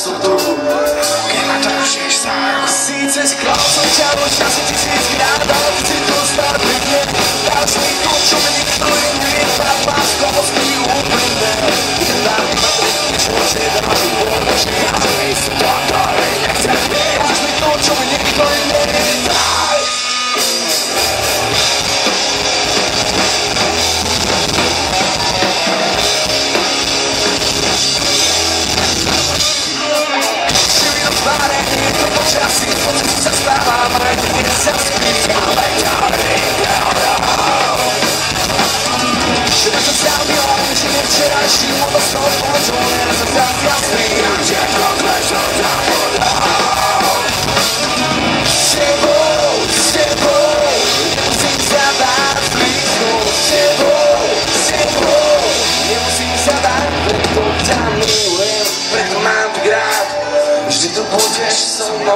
tu dobu, keď ma trošíš za ruku. Sice sklal som ťa už asi 1000 krát, ale ty si tu star pekne. Dáš mi to, čo mi nikto iný nepápa, z toho spí úplne. Dám mi ma pekne, čo si dáš mi voľno, že ja to nejsem to, ktorý nechcem byť. Dáš mi to, čo mi nikto iný nepápa.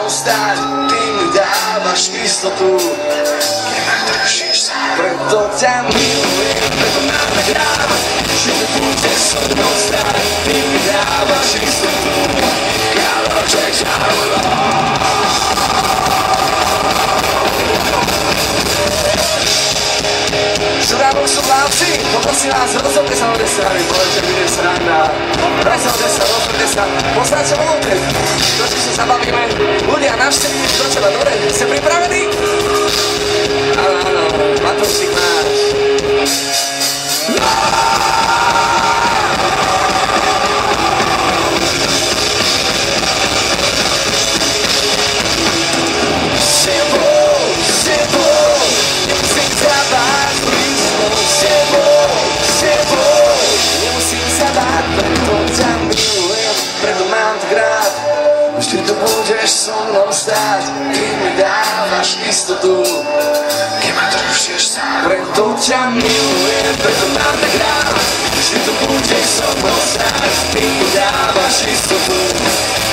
Stáť, ty mi dávaš istotu, keď ma držíš za ruku. Preto ťa milujem, preto máme rád, že ty budeš so mnou stáť, ty mi dávaš istotu, kráľoček za ruku. Žuravok sú vlávci, poprosím vás, rozhodne sa ode strany, povedzte, bude sranda. Daj sa ode strany, rozhodne sa, poznať čo vnútri. Dočím sa zabavíme, ľudia navštevní do teba, dobre, ste pripravení? Áno, áno, Matúšik máš. Budeš so mnou stáť, ty mi dávaš istotu, keď ma držíš za ruku. Preto ťa milujem, preto mám tak rád, že tu budeš so mnou stáť, ty mi dávaš istotu,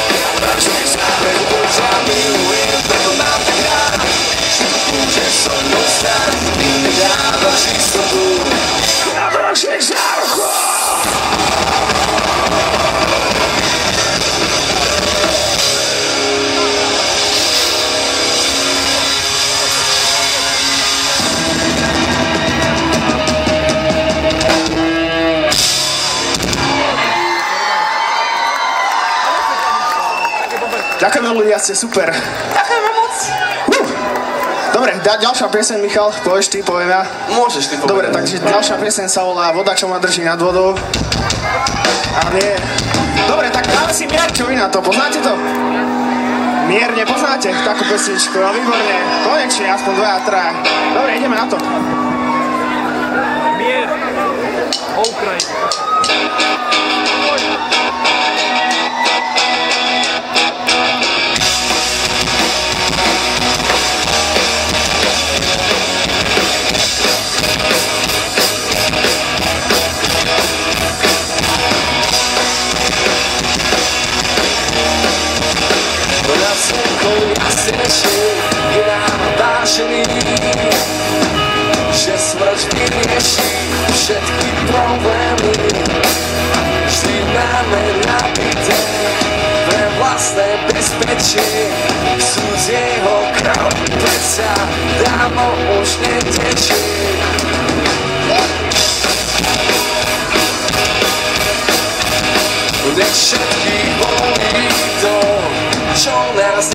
keď ma držíš za ruku. Preto ťa milujem, preto mám tak rád, že tu budeš so mnou stáť, ty mi dávaš istotu, keď ma držíš za ruku. Ďakujem ľudia, ste super. Ďakujem moc. Dobre, ďalšia pieseň, Michal, povieš ty, poviem ja. Môžeš ty povedať. Dobre, takže ďalšia pieseň sa volá Voda, čo ma drží nad vodou. A nie. Dobre, tak dáme si Mierčovi na to, poznáte to? Mier, nepoznáte takú pesničku, no výborne, konečne, aspoň 2 a 3. Dobre, ideme na to. Mier, o Ukrajine. Je nám vážený, že smrť vyrieši všetky problémy. Vždy máme nabité pre vlastné bezpečie. Súd jeho krv pleca dávno už netečí. Nech všetkých bolí to, čo nás